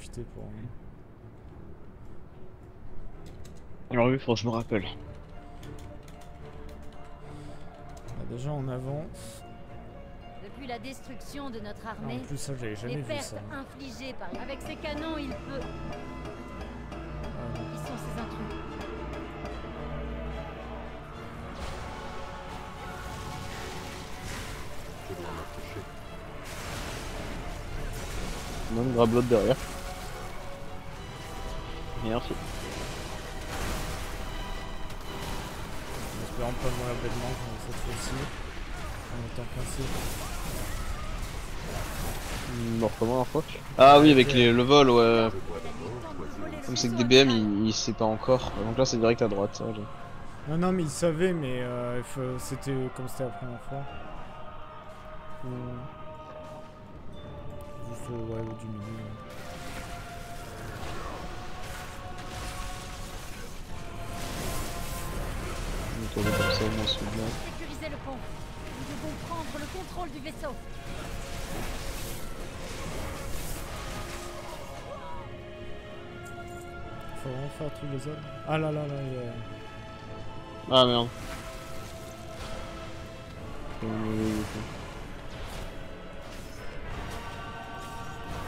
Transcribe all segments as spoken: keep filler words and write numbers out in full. profiter pour... Alors oui, faut que je me rappelle. Bah, déjà on avance. Depuis la destruction de notre armée, non, plus, ça, jamais les pertes vu ça, infligées par les... Avec ses canons, il peut... Qui sont ces intrus? Je vais m'approcher. Non, une grablotte derrière. Merci. En espérant pas mourir bêtement comme cette fois-ci. En étant pincé. Mort comment un fois? Ah oui, avec les, le vol, ouais. Comme c'est que D B M il, il sait pas encore, donc là c'est direct à droite. Ouais. Non non mais il savait mais euh, c'était comme c'était la première fois. Euh... Juste au ouais, du milieu. On est tourné comme ça, on se souvient. Sécurisez le pont. Nous devons prendre le contrôle du vaisseau. Faut vraiment faire tous les autres. Ah là là là, il y a... Ah merde.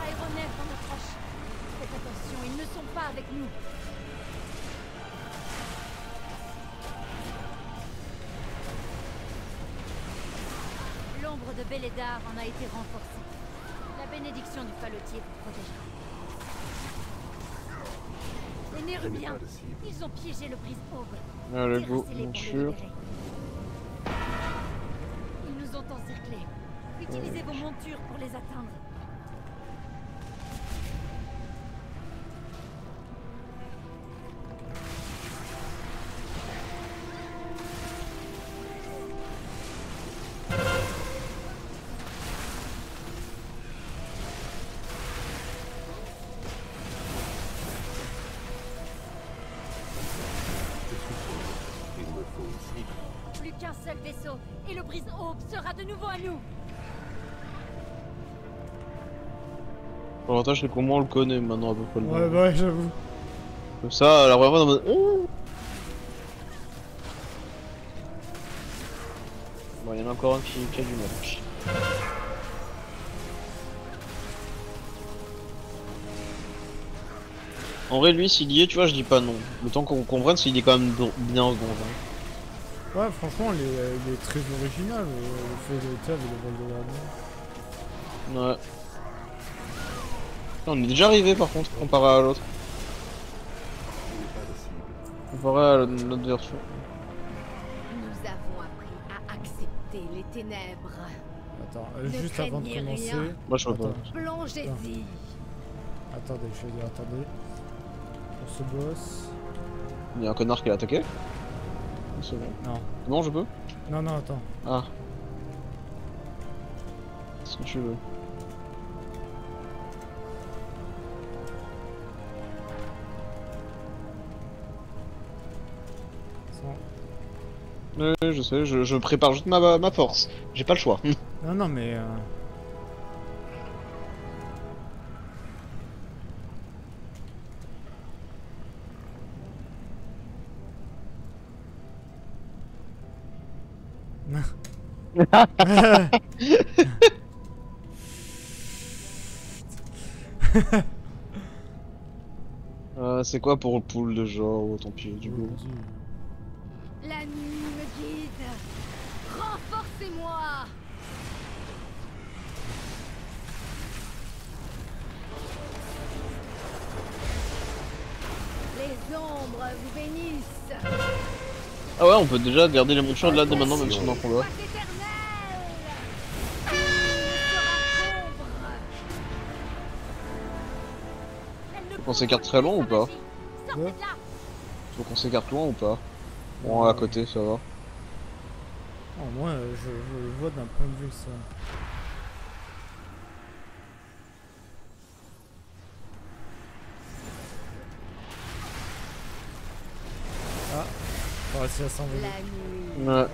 Aéronef en approche. Faites attention, ils ne sont pas avec nous. L'ombre de Belédar en a été renforcée. La bénédiction du palotier vous protégera. Les Nérubiens, ils ont piégé le Brise-Aube. Ah, le goût, bien sûr. Ils nous ont encerclés. Utilisez vos montures pour les atteindre. Qu'un seul vaisseau et le Brise-Aube sera de nouveau à nous. L'avantage c'est comment on le connaît maintenant à peu près le ouais, ouais, j'avoue. Comme ça, la première fois dans mon... Bon, il y en a encore un qui, qui a du match. En vrai, lui, s'il y est, tu vois, je dis pas non. Le temps qu'on comprenne, s'il est quand même bien en seconde. Hein. Ouais, franchement, il est, il est très original, le fait de tab et le vol de l'armée. Ouais. On est déjà arrivé par contre, comparé à l'autre. Comparé à notre version. Nous avons appris à accepter les ténèbres. Attends, euh, juste avant de commencer. Rien. Moi je vois pas. Plongez-y. Attendez, je vais dire, attendez. On se bosse. Il y a un connard qui l'a attaqué. Non. Non, je peux? Non, non, attends. Ah. Ce que tu veux. Oui, je sais, je, je prépare juste ma, ma force. J'ai pas le choix. Non, non, mais... Euh... euh, c'est quoi pour le pool de genre ou tant pis du coup. La nuit me guide. Renforcez-moi. Les ombres vous bénissent. Ah ouais, on peut déjà garder les montures de là de maintenant même si on en prend là. Faut qu'on s'écarte très loin ou pas? Ouais. Faut qu'on s'écarte loin ou pas? Bon, ouais. À côté, ça va. Oh, moi, euh, je, je vois d'un point de vue ça. Ah, on va essayer à s'envoler. Ouais.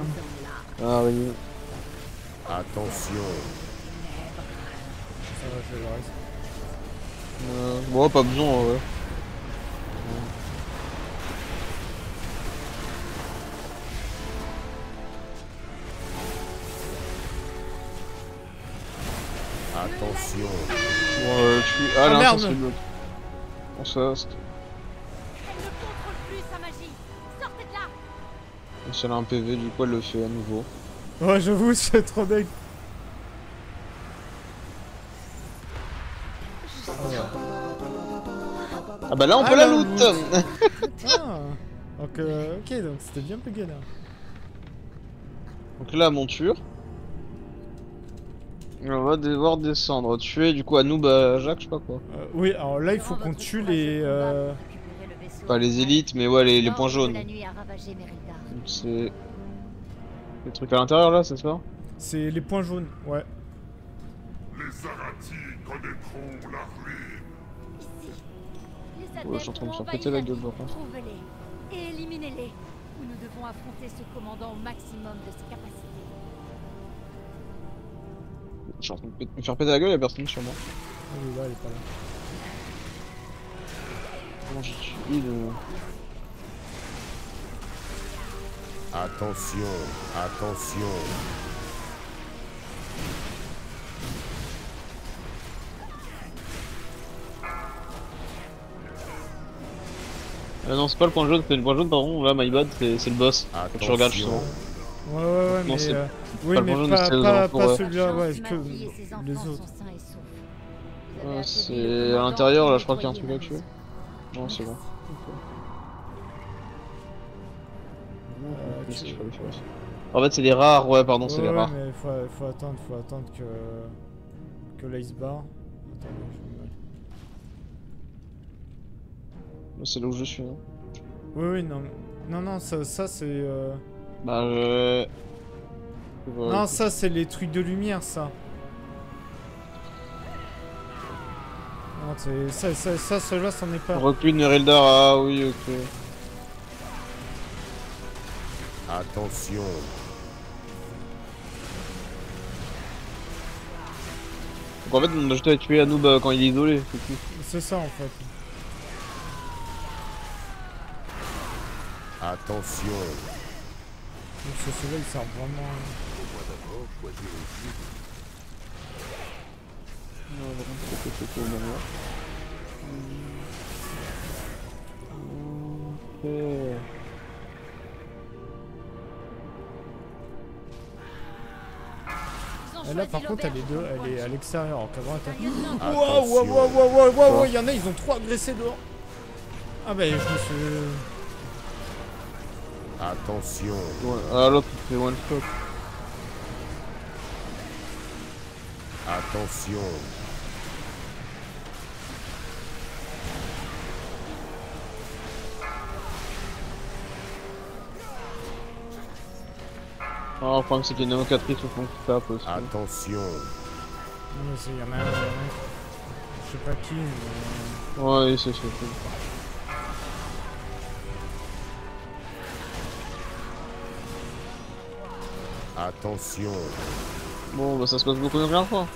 Ah oui. Attention. Ça va, je vais le reste. Ouais. Bon, pas besoin, ouais. Attention. Bon, euh, je suis... Ah, ah merde. Bon, ça, c'était... Si elle a un P V, du coup elle le fait à nouveau. Ouais, j'avoue, c'est trop dingue. Ah bah là on ah peut là, la loot. Putain. Donc euh, ok, donc c'était bien plugué là. Donc là, monture. On va devoir descendre, tuer du coup Anub'ikkaj, Jacques, je sais pas quoi. Euh, oui, alors là il faut qu'on tue les... Euh... Pas les élites, mais ouais, les, les points jaunes. C'est... Les trucs à l'intérieur là, c'est ça? C'est les points jaunes, ouais. Les Aratis connaîtront la ruine. Ouais, je suis en train de me faire péter la gueule, je pense. Trouvez-les et éliminez-les, ou nous devons affronter ce commandant au maximum de ses capacités. Je suis en train de me faire péter la gueule, il y a personne sur moi. Oh, il est là, il est pas là. Comment j'ai tué le... Attention, attention. Ah non, c'est pas le point jaune, c'est le point jaune, pardon, là, my bad, c'est le boss. Quand tu regardes, justement. Ouais, ouais, ouais, non, mais... Euh... Oui, pas mais le pas, pas, pas celui-là, ouais, que les autres. Ouais, c'est à l'intérieur, là, je crois qu'il y a un truc là-dessus. Non, c'est bon. Euh, tu... En fait, c'est les rares, ouais, pardon, ouais, c'est les ouais, rares. Mais faut, faut attendre, faut attendre que, que l'ice bar. Attends, c'est là où je suis, non? Oui, oui, non, non, non, ça, ça c'est. Euh... Bah, je... ouais, non, ça c'est les trucs de lumière, ça. Non, c'est ça, ça, ça, ceux-là, c'en est pas. Recul Nereldar, ah oui, ok. Attention. Donc en fait on a juste à tuer Anub quand il est isolé, c'est tout. C'est ça en fait. Attention. Donc ce soleil sert vraiment... Non, vraiment, c'est ok. Et là par contre elle est, de, elle est à l'extérieur en cas de... Waouh, waouh, waouh, waouh, waouh, waouh, y'en a, ils ont trop agressé dehors. Ah bah je me suis... Attention. Ouais, ah l'autre il fait one shot. Attention. Oh, le problème c'est qu'il y a une évocatrice au fond qui tape aussi. Attention. Non mais c'est, y'en a un, je sais pas qui, mais... Ouais, c'est sûr. Attention. Bon, bah ça se passe beaucoup de bien, quoi.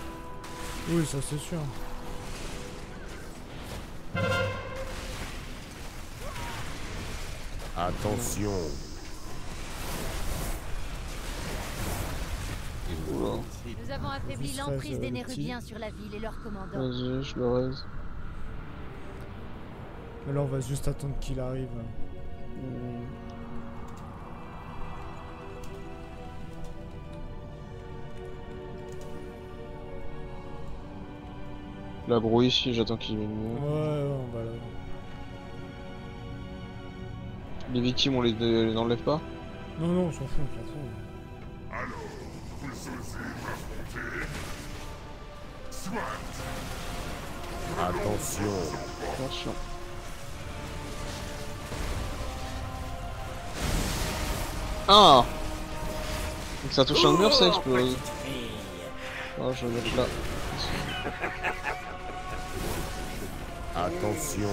Oui, ça c'est sûr. Attention. Ouais. Nous avons affaibli l'emprise des Nérubiens sur la ville et leur commandant. Vas-y, je le reste. Mais là, on va juste attendre qu'il arrive. Mmh. La brouille ici, j'attends qu'il vienne. Ouais, ouais, on va là. Les victimes, on les, les enlève pas? Non, non, on s'en fout, on s'en fout. Attention. Attention. Ah. Donc ça touche un mur, ça explose. Oh, je vais mettre là. Attention.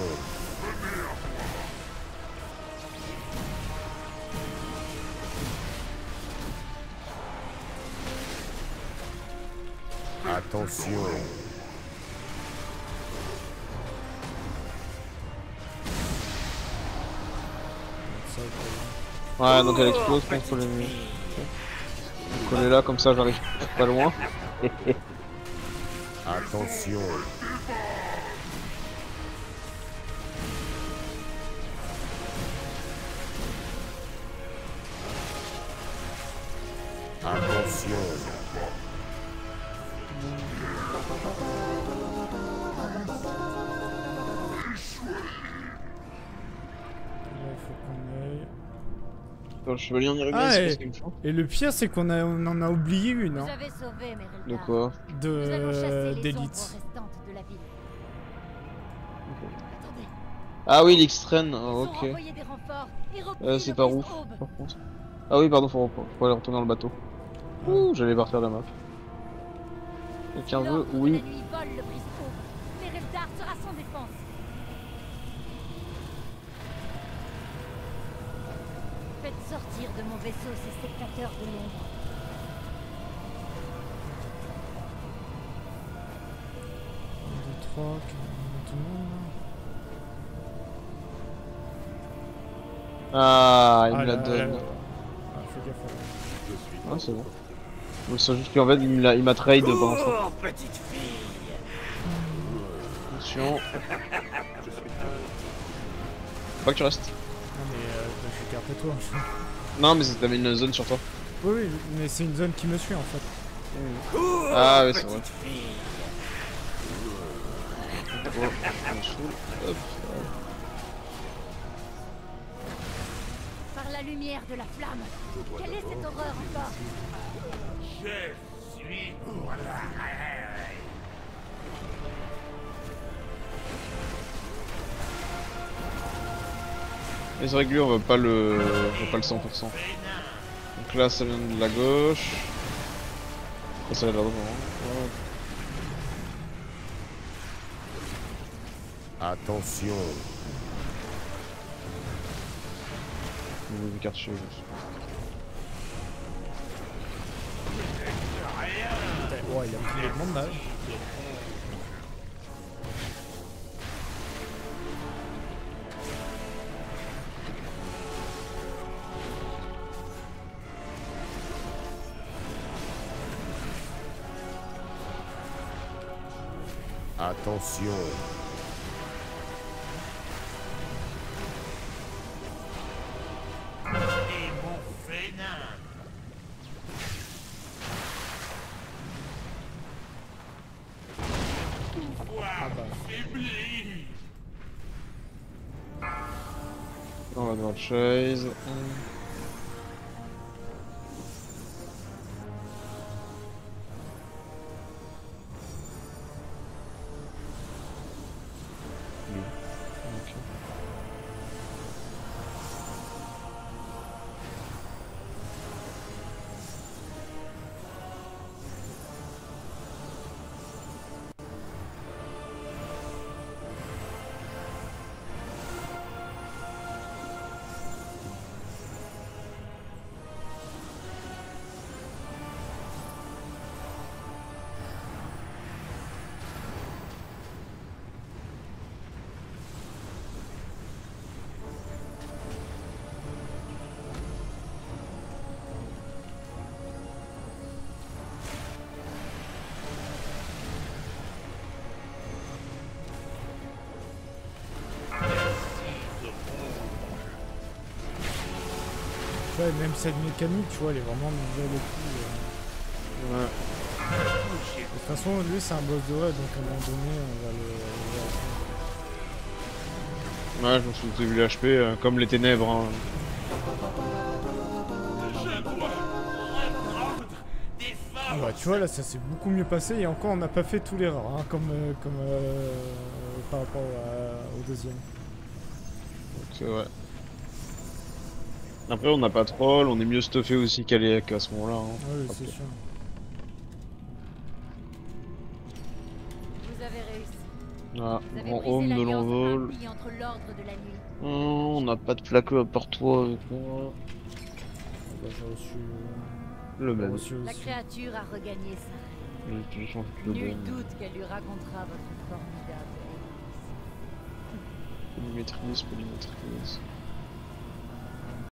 Attention. ça le problème. Ouais, donc elle explose contre le mur. Donc on est là, comme ça j'arrive pas loin. Attention. Attention. Le chevalier en Nérubien, ah, et, et le pire c'est qu'on a, on en a oublié une hein. De quoi? De d'élite. De... Okay. Ah oui l'Xtrain, oh, ok. Euh, c'est par où par contre? Ah oui pardon, faut, faut aller retourner dans le bateau. Ouh, j'allais pas refaire la map. Quelqu'un veut? Oui. Faites sortir de mon vaisseau ces spectateurs de l'ombre. un, deux, trois, tout le monde. Ah, il ah, me la donne. Ah, fais gaffe. Je suis. Ah, c'est bon. Bon, c'est juste qu'en fait, il m'a trahi de bas. Oh, petite fille. Attention. Je suis pas. Faut que tu restes. Toi, je... Non mais t'avais une zone sur toi. Oui, oui mais c'est une zone qui me suit en fait. Mmh. Ah oui c'est vrai. Par la lumière de la flamme, quelle est cette horreur encore? Je suis pour la rêve. Les règles, on va pas le, on va pas le cent pour cent. Donc là, ça vient de la gauche. Là, ça vient de la droite. Ouais. Attention. Niveau du quartier. Ouais, il a pris le monde là. Attention. Et mon venin. Tout pouvoir faibli. On va dans la chaise. Même cette mécanique, tu vois, elle est vraiment bien le coup. Euh... Ouais. De toute façon, lui, c'est un boss de raid, donc à un moment donné, on va le. Ouais, je me suis vu l'H P euh, comme les ténèbres. Hein. Ah bah, tu vois, là, ça s'est beaucoup mieux passé et encore, on n'a pas fait tous les rares, hein, comme, euh, comme euh, par rapport à, au deuxième. Donc, euh, ouais. Après on n'a pas troll, on est mieux stuffé aussi qu'à qu ce moment-là. Hein. Oui, c'est sûr. Vous avez réussi. Ah, grand home de l'envol. Oh, on n'a pas de flaqueux à part toi avec moi. Bah, j'ai reçu... Le même. La créature a regagné ça. Oui, nul doute qu'elle lui racontera votre formidable. Polymétrise, polymétrise.